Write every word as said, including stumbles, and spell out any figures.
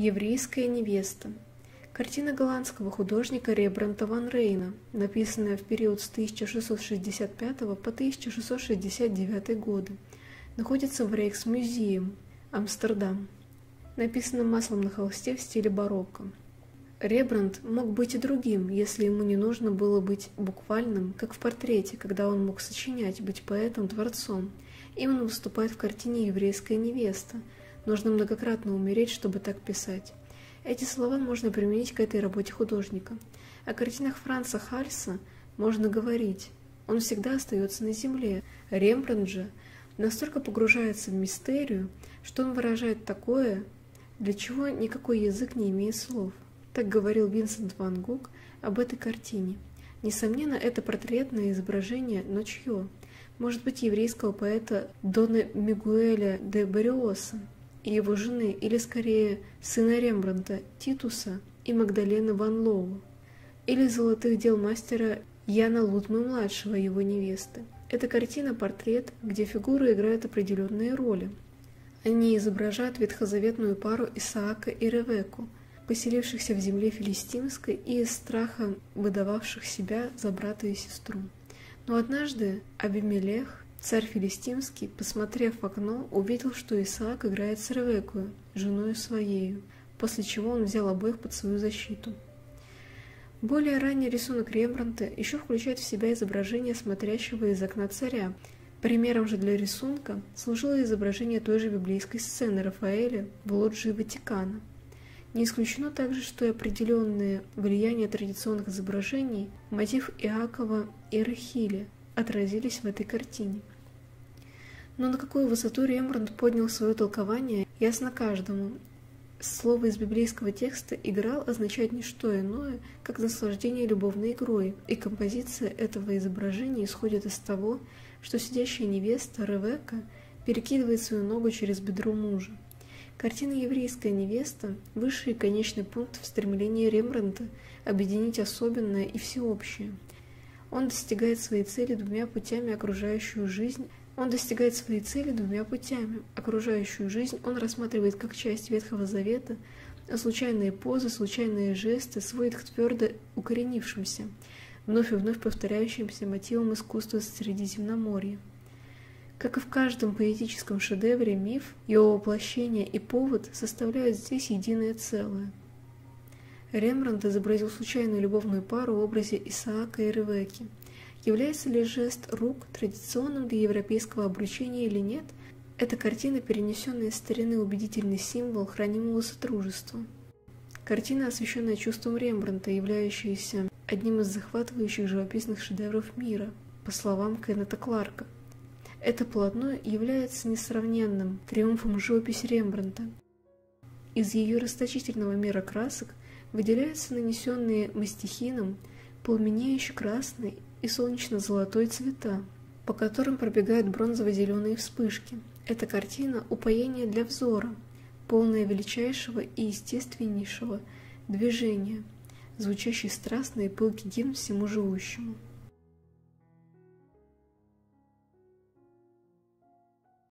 Еврейская невеста. Картина голландского художника Рембрандта ван Рейна, написанная в период с тысяча шестьсот шестьдесят пятого по тысяча шестьсот шестьдесят девятый годы, находится в Рейксмюзеум, Амстердам. Написана маслом на холсте в стиле барокко. Рембрандт мог быть и другим, если ему не нужно было быть буквальным, как в портрете, когда он мог сочинять, быть поэтом-творцом. Именно выступает в картине «Еврейская невеста». Нужно многократно умереть, чтобы так писать. Эти слова можно применить к этой работе художника. О картинах Франца Хальса можно говорить. Он всегда остается на земле. Рембрандт же настолько погружается в мистерию, что он выражает такое, для чего никакой язык не имеет слов. Так говорил Винсент Ван Гог об этой картине. Несомненно, это портретное изображение, но чье? Может быть, еврейского поэта Дона Мигуэля де Барриоса и его жены, или скорее сына Рембрандта, Титуса и Магдалены Ван Лоу, или золотых дел мастера Яна Лутмы-младшего, его невесты. Эта картина-портрет, где фигуры играют определенные роли. Они изображают ветхозаветную пару Исаака и Ревекку, поселившихся в земле филистимской и из страха выдававших себя за брата и сестру. Но однажды Абимелех, царь филистимский, посмотрев в окно, увидел, что Исаак играет с Ревеккою, женою своею, после чего он взял обоих под свою защиту. Более ранний рисунок Рембрандта еще включает в себя изображение смотрящего из окна царя. Примером же для рисунка служило изображение той же библейской сцены Рафаэля в лоджии Ватикана. Не исключено также, что и определенные влияния традиционных изображений, мотив Иакова и Рахили, отразились в этой картине. Но на какую высоту Рембрандт поднял свое толкование, ясно каждому. Слово из библейского текста «играл» означает не что иное, как наслаждение любовной игрой, и композиция этого изображения исходит из того, что сидящая невеста Ревекка перекидывает свою ногу через бедро мужа. Картина «Еврейская невеста» – высший и конечный пункт в стремлении Рембрандта объединить особенное и всеобщее. Он достигает своей цели двумя путями окружающую жизнь. Он достигает своей цели двумя путями. Окружающую жизнь он рассматривает как часть Ветхого Завета, а случайные позы, случайные жесты сводит к твердо укоренившимся, вновь и вновь повторяющимся мотивам искусства Средиземноморья. Как и в каждом поэтическом шедевре, миф, его воплощение и повод составляют здесь единое целое. Рембрандт изобразил случайную любовную пару в образе Исаака и Ревекки. Является ли жест рук традиционным для европейского обручения или нет, эта картина, перенесенная из старины, убедительный символ хранимого сотрудничества. Картина, освященная чувством Рембрандта, являющаяся одним из захватывающих живописных шедевров мира, по словам Кеннета Кларка. Это полотно является несравненным триумфом живописи Рембрандта. Из ее расточительного мира красок выделяются нанесенные мастихином пламенеющий красный и солнечно-золотой цвета, по которым пробегают бронзово-зеленые вспышки. Эта картина – упоение для взора, полное величайшего и естественнейшего движения, звучащий страстный и пылкий гимн всему живущему.